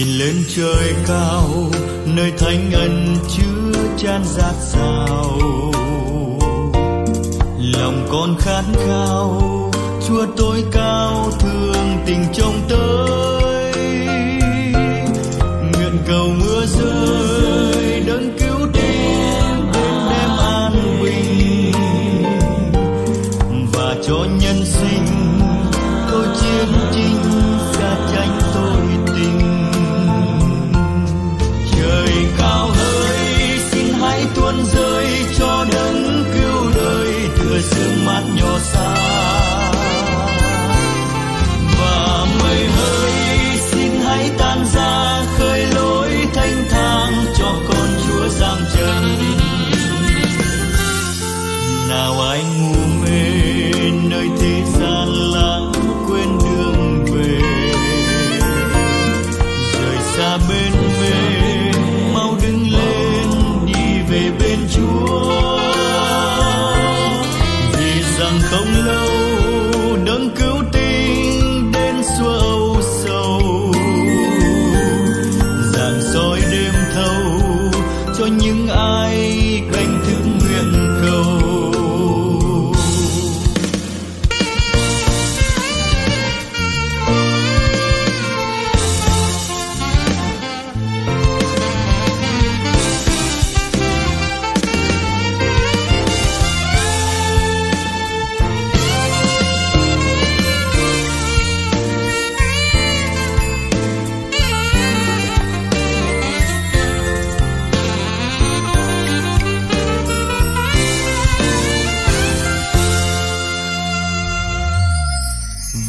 Nhìn lên trời cao, nơi thánh ân chứa chan dạt dào, lòng con khát khao Chúa tối cao thương tình trông tới. Nguyện cầu mưa rơi đấng cứu đến bên đem an bình, và cho nhân sinh câu chiến chinh xa tranh tôi tình. Trời cao hỡi xin hãy tuôn rơi cho đấng cứu đời tựa sương mát nhỏ xa. Nào ai ngu mê nơi thế gian lãng quên đường về, rời xa bên mê mau đứng lên đi về bên Chúa. Vì rằng không lâu đấng cứu tinh đến xua âu sầu, giảng soi đêm thâu cho những ai canh thức nguyện cầu.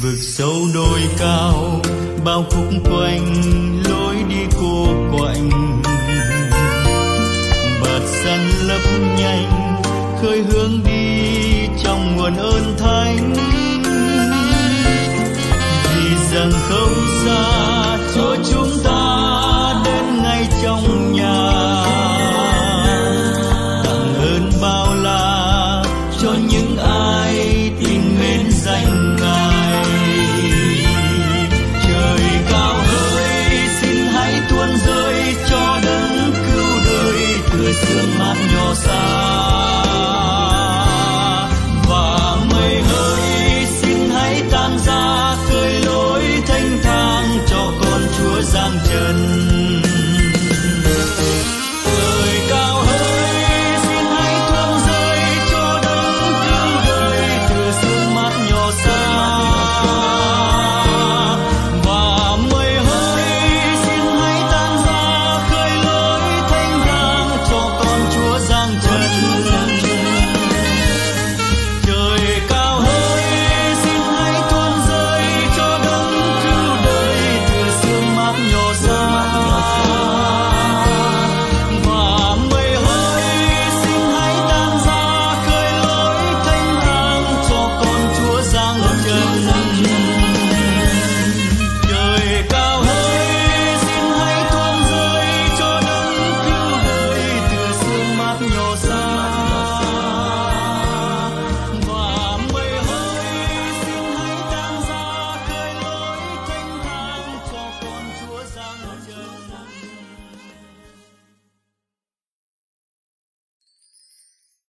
Vực sâu đôi cao bao khúc quanh lối đi cô quạnh, bạt săn lấp nhanh khơi hướng đi trong nguồn ơn thánh. Vì rằng không xa Chúa chúng ta